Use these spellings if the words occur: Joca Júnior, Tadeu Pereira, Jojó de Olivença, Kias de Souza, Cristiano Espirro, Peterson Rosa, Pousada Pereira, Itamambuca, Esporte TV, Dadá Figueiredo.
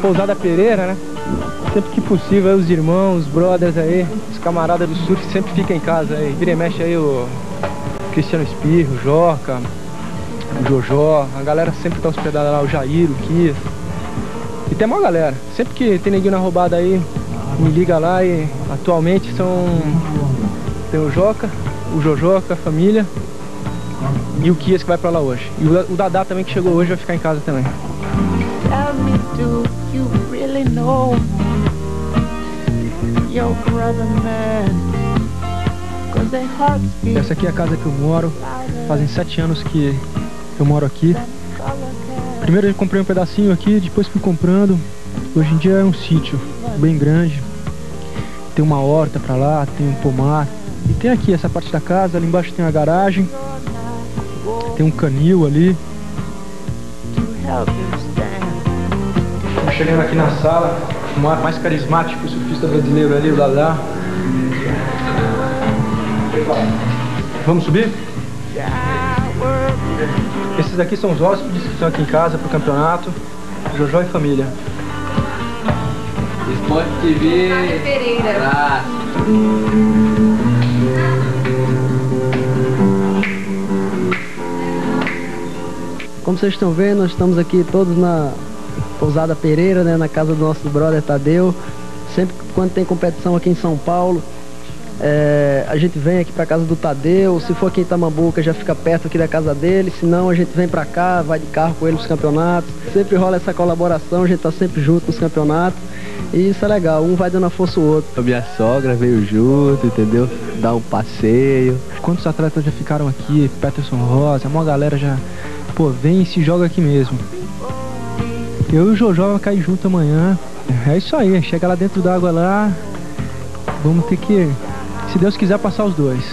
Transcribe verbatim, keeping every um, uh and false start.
Pousada Pereira, né? Sempre que possível, aí os irmãos, os brothers aí, os camaradas do surf sempre ficam em casa aí. Vira e mexe aí o Cristiano Espirro, o Joca, o Jojó, a galera sempre tá hospedada lá, o Jair, o Kias. E tem uma galera, sempre que tem neguinho na roubada aí, me liga lá e atualmente são... Tem o Joca, o Jojoca, a família e o Kias que vai pra lá hoje. E o Dadá também que chegou hoje vai ficar em casa também. Tell me, do you really know your brother man? Essa aqui é a casa que eu moro, fazem sete anos que eu moro aqui. Primeiro eu comprei um pedacinho aqui, depois fui comprando. Hoje em dia é um sítio bem grande, tem uma horta pra lá, tem um pomar. E tem aqui essa parte da casa, ali embaixo tem uma garagem, tem um canil ali. Estamos chegando aqui na sala, o mais carismático surfista brasileiro ali, o Dadá. Vamos subir? Esses aqui são os hóspedes que estão aqui em casa pro campeonato. Jojó e família. Esporte T V. Pousada Pereira. Ah. Como vocês estão vendo, nós estamos aqui todos na Pousada Pereira, né, na casa do nosso brother Tadeu. Sempre quando tem competição aqui em São Paulo, É, a gente vem aqui pra casa do Tadeu. Se for aqui em Itamambuca já fica perto aqui da casa dele. Se não, a gente vem pra cá, vai de carro com ele nos campeonatos. Sempre rola essa colaboração, a gente tá sempre junto nos campeonatos. E isso é legal, um vai dando a força ao outro. A minha sogra veio junto, entendeu? Dá um passeio. Quantos atletas já ficaram aqui? Peterson Rosa, a maior galera já... Pô, vem e se joga aqui mesmo. Eu e o Jojó vamos cair junto amanhã. É isso aí, chega lá dentro d'água lá. Vamos ter que... Se Deus quiser, passar os dois.